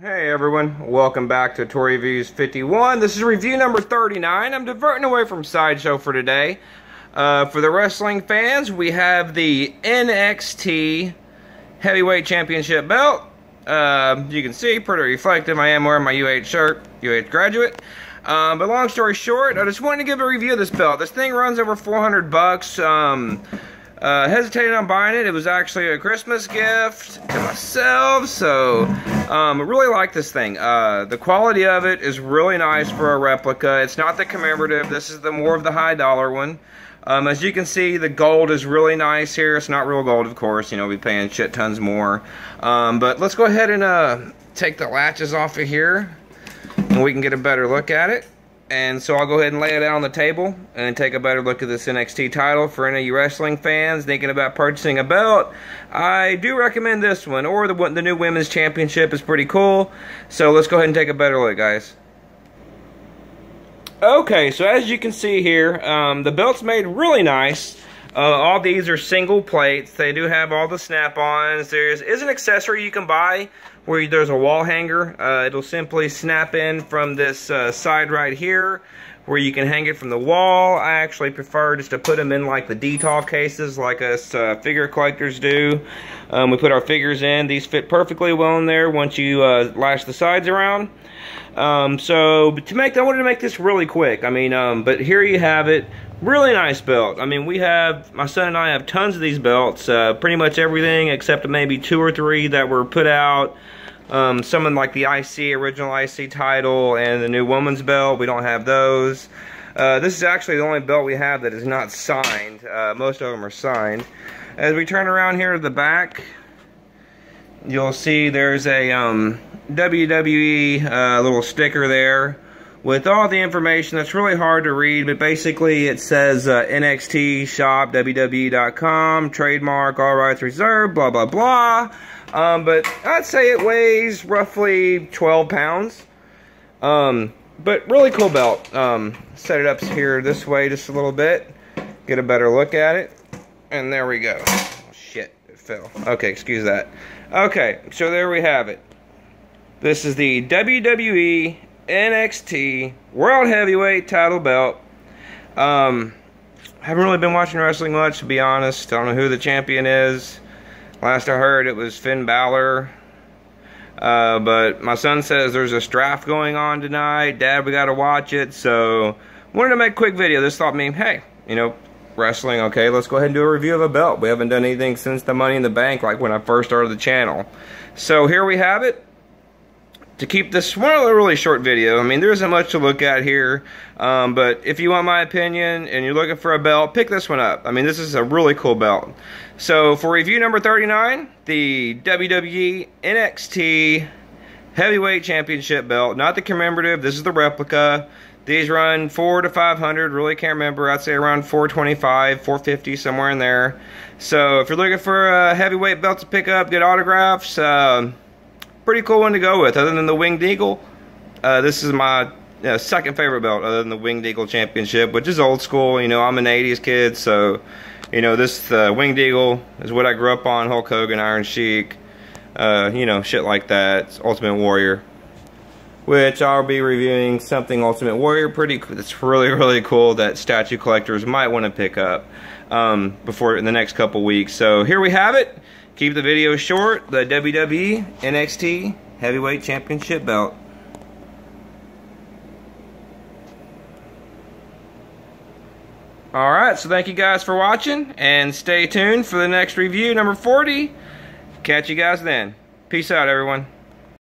Hey everyone, welcome back to Toy Reviews 51. This is review number 39. I'm diverting away from Sideshow for today. For the wrestling fans, we have the NXT Heavyweight Championship belt. You can see, pretty reflective. I am wearing my UH shirt, UH graduate. But long story short, I just wanted to give a review of this belt. This thing runs over 400 bucks. Hesitated on buying it. It was actually a Christmas gift to myself, so really like this thing. The quality of it is really nice for a replica. It's not the commemorative. This is the more of the high dollar one. As you can see, the gold is really nice here. It's not real gold, of course. You know, we'll be paying shit tons more. But let's go ahead and take the latches off of here, and we can get a better look at it. And so I'll go ahead and lay it out on the table and take a better look at this NXT title. For any of you wrestling fans thinking about purchasing a belt, I do recommend this one, or the new Women's Championship is pretty cool. So let's go ahead and take a better look, guys. Okay, so as you can see here, the belt's made really nice. All these are single plates. They do have all the snap-ons. There is an accessory you can buy where there's a wall hanger. It'll simply snap in from this side right here where you can hang it from the wall. I actually prefer just to put them in like the Detolf cases like us figure collectors do. We put our figures in. These fit perfectly well in there once you lash the sides around. I wanted to make this really quick. But here you have it. Really nice belt. My son and I have tons of these belts. Pretty much everything except maybe 2 or 3 that were put out. Someone like the original IC title and the new woman's belt. We don't have those. This is actually the only belt we have that is not signed. Most of them are signed. As we turn around here to the back, you'll see there's a WWE little sticker there with all the information that's really hard to read, but basically it says NXT shop WWE.com, trademark, all rights reserved, blah blah blah. But I'd say it weighs roughly 12 pounds. But really cool belt. Set it up here this way just a little bit, get a better look at it, and there we go. Shit, it fell. Okay, excuse that. Okay, so there we have it. This is the WWE NXT World Heavyweight Title Belt. Haven't really been watching wrestling much, to be honest. I don't know who the champion is. Last I heard, it was Finn Balor. But my son says there's this draft going on tonight. Dad, we got to watch it. So wanted to make a quick video. This thought me, hey, you know, wrestling, okay, let's go ahead and do a review of a belt. We haven't done anything since the Money in the Bank, like when I first started the channel. So here we have it. To keep this one a really short video, there isn't much to look at here, but if you want my opinion and you're looking for a belt, pick this one up. This is a really cool belt. So for review number 39, the WWE NXT Heavyweight Championship belt, not the commemorative, this is the replica. These run 400 to 500, really can't remember. I'd say around 425, 450, somewhere in there. So if you're looking for a heavyweight belt to pick up, get autographs, pretty cool one to go with, other than the Winged Eagle. This is my second favorite belt, other than the Winged Eagle Championship, which is old school. I'm an 80s kid, so, this Winged Eagle is what I grew up on, Hulk Hogan, Iron Sheik, shit like that. It's Ultimate Warrior, which I'll be reviewing something Ultimate Warrior. It's really, really cool that statue collectors might want to pick up in the next couple weeks. So here we have it. Keep the video short, the WWE NXT Heavyweight Championship belt. Alright, so thank you guys for watching, and stay tuned for the next review, number 40. Catch you guys then. Peace out, everyone.